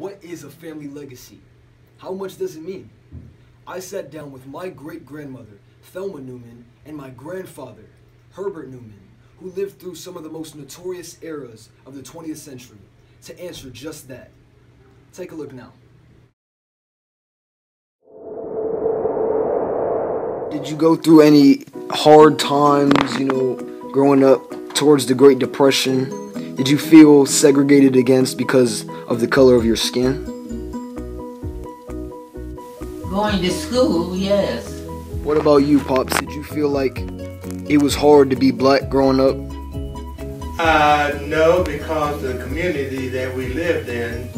what is a family legacy? How much does it mean? I sat down with my great-grandmother, Thelma Newman, and my grandfather, Herbert Newman, who lived through some of the most notorious eras of the 20th century, to answer just that. Take a look now. Did you go through any hard times, growing up towards the Great Depression? Did you feel segregated against because of the color of your skin? Going to school, yes. What about you, Pops? Did you feel like it was hard to be black growing up? No, because the community that we lived in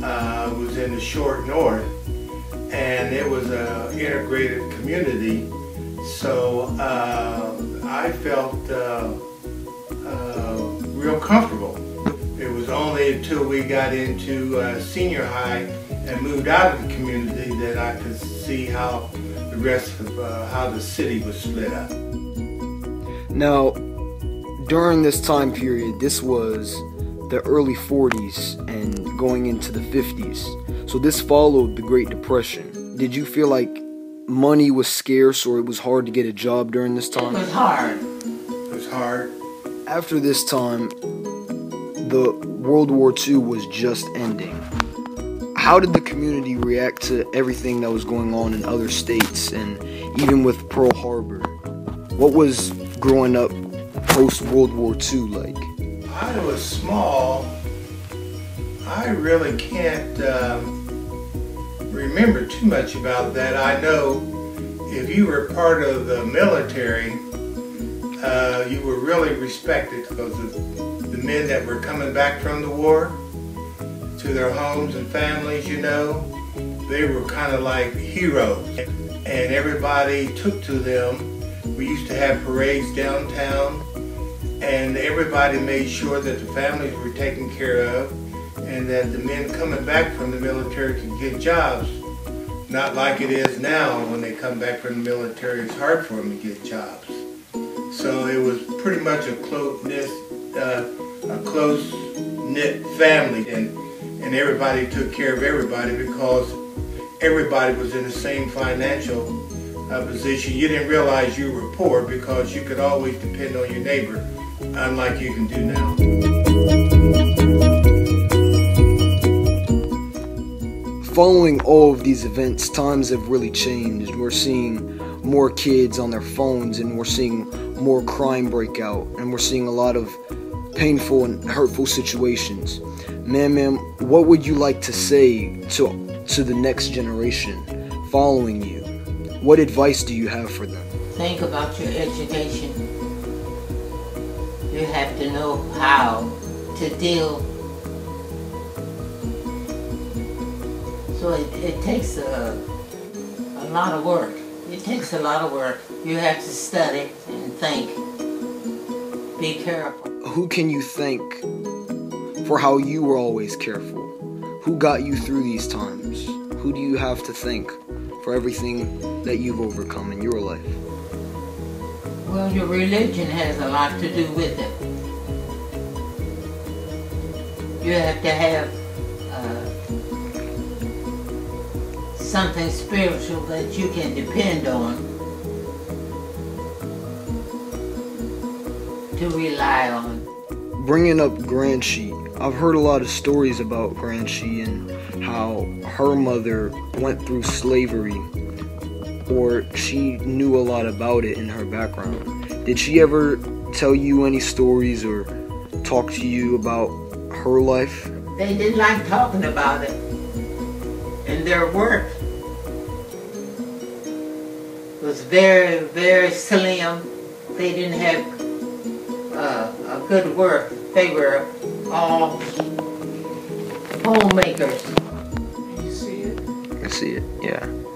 was in the short north, and it was an integrated community. So I felt real comfortable. It was only until we got into senior high and moved out of the community that I could see how the rest of how the city was split up. Now, during this time period, this was the early 40s and going into the 50s. So this followed the Great Depression. Did you feel like money was scarce or it was hard to get a job during this time? It was hard. It was hard. After this time, the World War II was just ending. How did the community react to everything that was going on in other states and even with Pearl Harbor? What was growing up post-World War II like? I was small. I really can't remember too much about that. I know if you were part of the military, you were really respected because of the men that were coming back from the war, to their homes and families, they were kind of like heroes, and everybody took to them. We used to have parades downtown, and everybody made sure that the families were taken care of and that the men coming back from the military could get jobs. Not like it is now. When they come back from the military, it's hard for them to get jobs. So it was pretty much a close-knit family, and everybody took care of everybody because everybody was in the same financial position. You didn't realize you were poor because you could always depend on your neighbor, unlike you can do now. Following all of these events, times have really changed. We're seeing more kids on their phones, and we're seeing more crime break out, and we're seeing a lot of painful and hurtful situations. Ma'am, what would you like to say to the next generation following you? What advice do you have for them? Think about your education. You have to know how to deal. So it takes a lot of work. It takes a lot of work. You have to study and think. Be careful. Who can you thank for how you were always careful? Who got you through these times? Who do you have to thank for everything that you've overcome in your life? Well, your religion has a lot to do with it. You have to have something spiritual that you can depend on, to rely on. Bringing up Granchi, I've heard a lot of stories about Granchi and how her mother went through slavery, or she knew a lot about it in her background. Did she ever tell you any stories or talk to you about her life? They didn't like talking about it and their work. It was very, very slim. They didn't have a good work. They were all homemakers. You see it? I see it, yeah.